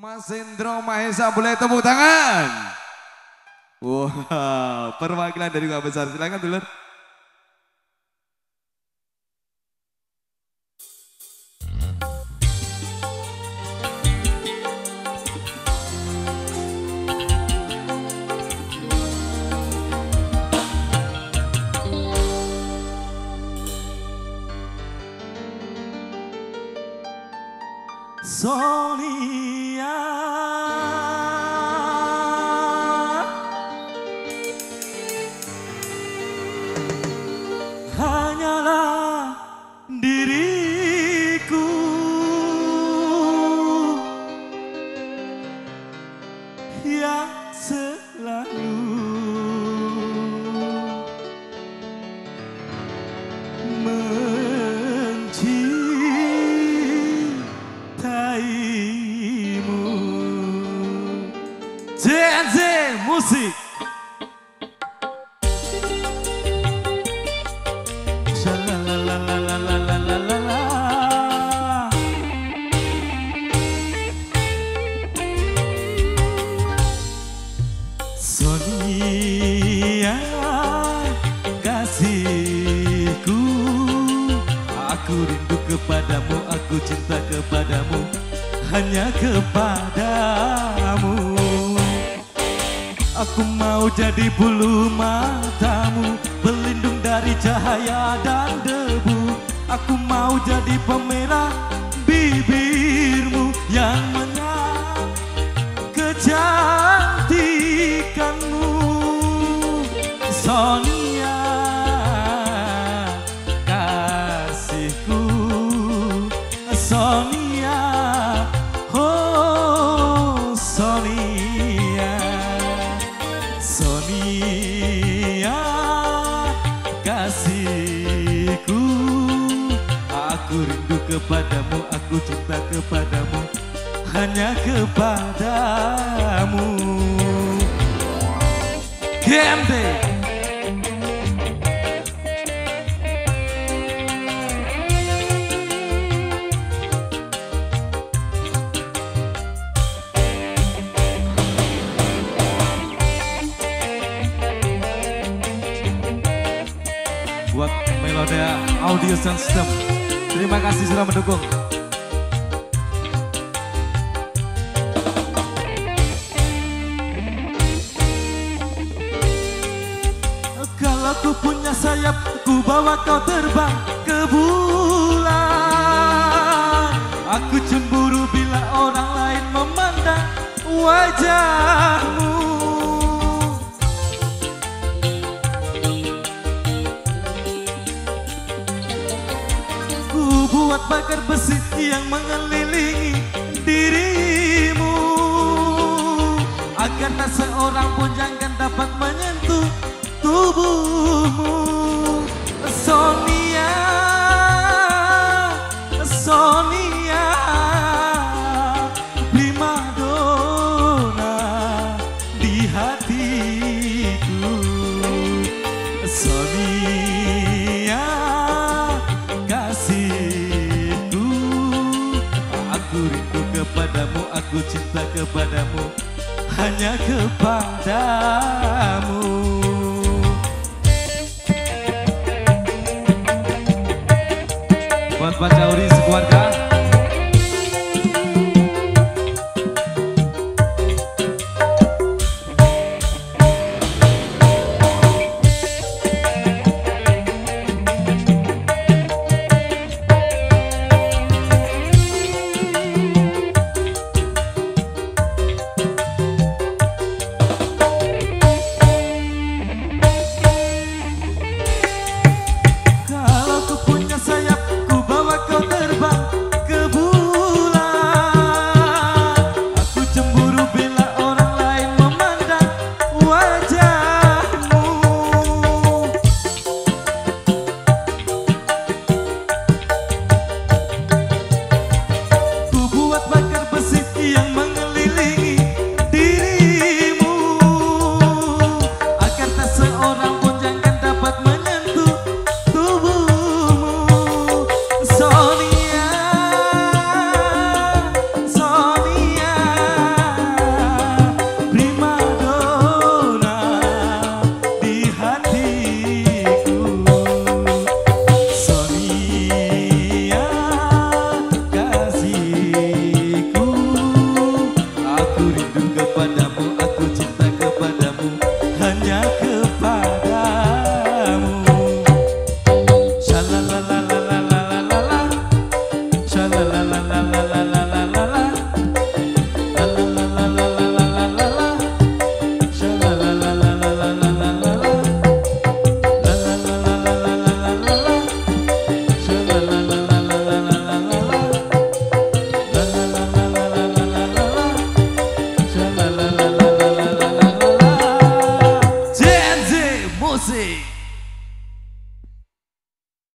Mas Hendro Mahesa, boleh tepuk tangan. Wow, perwakilan dari Gua Besar, silakan dulur. Sonia hanyalah diriku, yang selalu CNY Musik. Sonia kasihku, aku rindu kepadamu, aku cinta kepadamu, hanya kepadamu. Aku mau jadi bulu matamu, pelindung dari cahaya dan debu. Aku mau jadi pemerah bibirmu yang menyala kecantikanmu. Sonia kasihku, Sonia, oh Sonia. Sonia kasihku, aku rindu kepadamu, aku cinta kepadamu, hanya kepadamu. GMT buat Melode Audio Sound System. Terima kasih sudah mendukung. Kalau ku punya sayap, ku bawa kau terbang ke bulan. Aku cemburu bila orang lain memandang wajahmu. Buat bakar besi yang mengelilingi dirimu, agar tak seorang pun jangan dapat menyentuh tubuhmu. Sonia, Sonia, primadona di hatiku. Sonia kasih, aku rindu kepadamu, aku cinta kepadamu, hanya kepadamu. Buat Pak Cauri sekeluarga.